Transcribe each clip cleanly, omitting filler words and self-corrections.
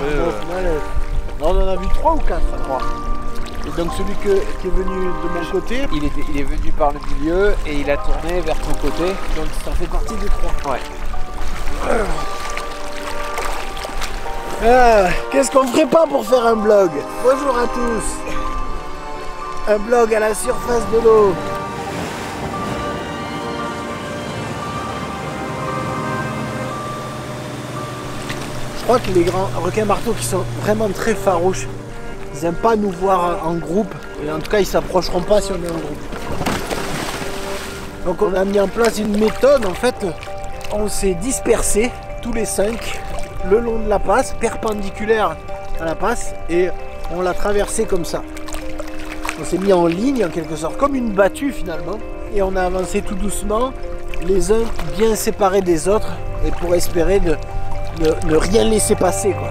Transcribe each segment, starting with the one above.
Bon, au final, là, on en a vu 3 ou 4 à 3. Et donc celui qui est venu de mon côté, il est venu par le milieu et il a tourné vers ton côté. Donc ça fait partie des 3. Ouais. Qu'est-ce qu'on ferait pas pour faire un blog? Bonjour à tous. Un blog à la surface de l'eau. Je crois que les grands requins marteaux qui sont vraiment très farouches, ils n'aiment pas nous voir en groupe. Et en tout cas, ils s'approcheront pas si on est en groupe. Donc on a mis en place une méthode, en fait. On s'est dispersés tous les 5. Le long de la passe, perpendiculaire à la passe, et on l'a traversée comme ça. On s'est mis en ligne en quelque sorte, comme une battue finalement, et on a avancé tout doucement, les uns bien séparés des autres, et pour espérer ne rien laisser passer, quoi.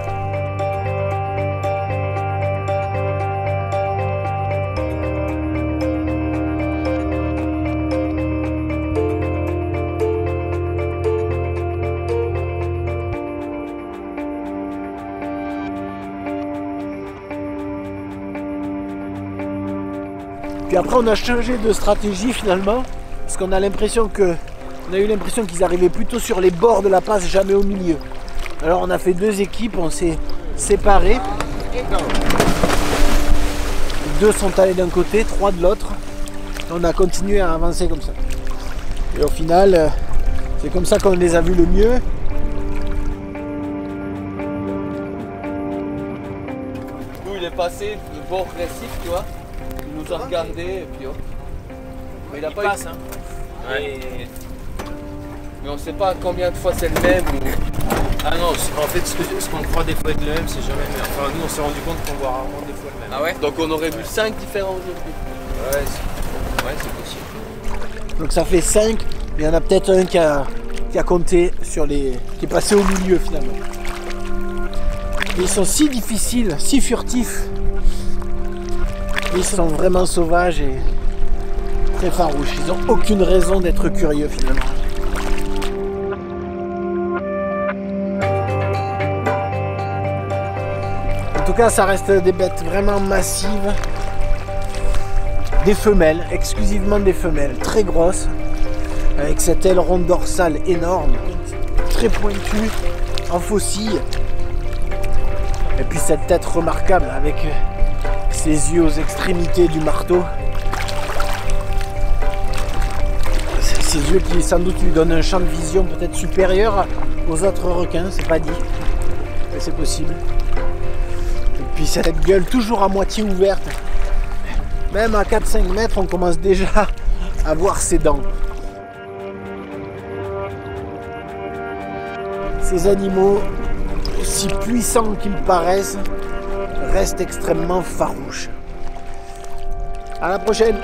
Puis après on a changé de stratégie finalement, parce qu'on a l'impression qu'ils arrivaient plutôt sur les bords de la passe, jamais au milieu. Alors on a fait 2 équipes, on s'est séparés. 2 sont allés d'un côté, 3 de l'autre. On a continué à avancer comme ça. Et au final, c'est comme ça qu'on les a vus le mieux. Nous il est passé de bord récif, tu vois. Il nous a regardé et puis hop. Mais il a pas passe, hein. Ouais. Et... mais on sait pas combien de fois c'est le même ou... Ah non, en fait ce qu'on croit des fois être le même, c'est jamais le même. Enfin nous on s'est rendu compte qu'on voit rarement des fois le même. Ah ouais? Donc on aurait vu 5 différents aujourd'hui. Ouais, c'est possible. Donc ça fait 5, mais il y en a peut-être un qui a compté sur les... qui est passé au milieu finalement. Et ils sont si difficiles, si furtifs. Ils sont vraiment sauvages et très farouches. Ils n'ont aucune raison d'être curieux finalement. En tout cas, ça reste des bêtes vraiment massives. Des femelles, exclusivement des femelles, très grosses. Avec cette aile ronde dorsale énorme, très pointue, en faucille. Et puis cette tête remarquable avec... ses yeux aux extrémités du marteau. Ses yeux qui sans doute lui donnent un champ de vision peut-être supérieur aux autres requins, c'est pas dit. Mais c'est possible. Et puis cette gueule toujours à moitié ouverte. Même à 4-5 mètres, on commence déjà à voir ses dents. Ces animaux, si puissants qu'ils paraissent, reste extrêmement farouche. À la prochaine!